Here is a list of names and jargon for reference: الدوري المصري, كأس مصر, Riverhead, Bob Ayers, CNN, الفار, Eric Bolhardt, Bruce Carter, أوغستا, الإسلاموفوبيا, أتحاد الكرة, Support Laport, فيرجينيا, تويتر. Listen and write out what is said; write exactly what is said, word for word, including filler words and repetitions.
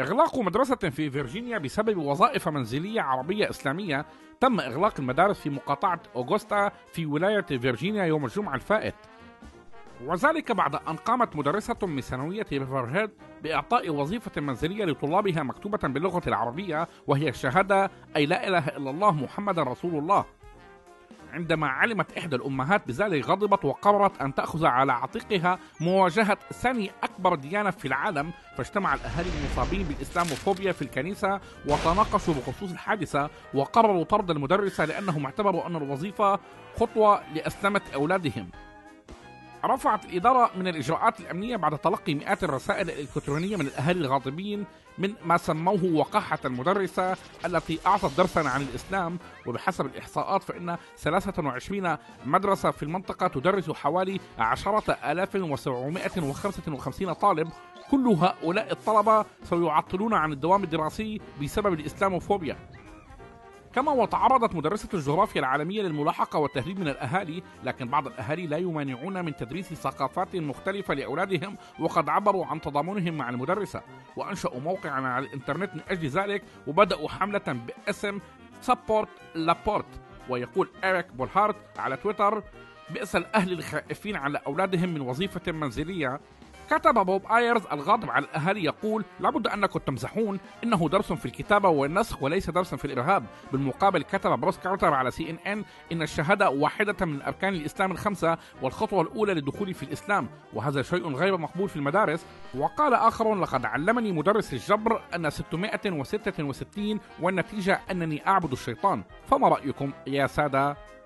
إغلاق مدرسة في فيرجينيا بسبب وظائف منزلية عربية إسلامية. تم إغلاق المدارس في مقاطعة أوغستا في ولاية فيرجينيا يوم الجمعة الفائت، وذلك بعد أن قامت مدرسة من ثانوية ريفرهيد بإعطاء وظيفة منزلية لطلابها مكتوبة باللغة العربية، وهي الشهادة أي لا إله إلا الله محمد رسول الله. عندما علمت إحدى الأمهات بذلك غضبت وقررت أن تأخذ على عاتقها مواجهة ثاني أكبر ديانة في العالم، فاجتمع الأهالي المصابين بالإسلاموفوبيا في الكنيسة وتناقشوا بخصوص الحادثة، وقرروا طرد المدرسة لأنهم اعتبروا أن الوظيفة خطوة لإسلامة أولادهم. رفعت الإدارة من الإجراءات الأمنية بعد تلقي مئات الرسائل الإلكترونية من الأهالي الغاضبين من ما سموه وقاحة المدرسة التي أعطت درسا عن الإسلام. وبحسب الإحصاءات فإن ثلاث وعشرين مدرسة في المنطقة تدرس حوالي عشرة آلاف وسبعمائة وخمسة وخمسين طالب. كل هؤلاء الطلبة سيعطلون عن الدوام الدراسي بسبب الإسلاموفوبيا. كما وتعرضت مدرسة الجغرافيا العالمية للملاحقة والتهديد من الأهالي، لكن بعض الأهالي لا يمانعون من تدريس ثقافات مختلفة لأولادهم، وقد عبروا عن تضامنهم مع المدرسة وأنشأوا موقعاً على الإنترنت من أجل ذلك، وبدأوا حملة باسم Support Laport. ويقول إيريك بولهارت على تويتر: بئس الأهل الخائفين على أولادهم من وظيفة منزلية. كتب بوب آيرز الغاضب على الأهالي يقول: لابد أنكم تمزحون، إنه درس في الكتابة والنسخ وليس درسا في الإرهاب. بالمقابل كتب بروس كارتر على سي إن إن إن الشهادة واحدة من أركان الإسلام الخمسة والخطوة الأولى للدخول في الإسلام، وهذا شيء غير مقبول في المدارس. وقال آخر: لقد علمني مدرس الجبر أن ستمائة وستة وستين والنتيجة أنني أعبد الشيطان. فما رأيكم يا سادة؟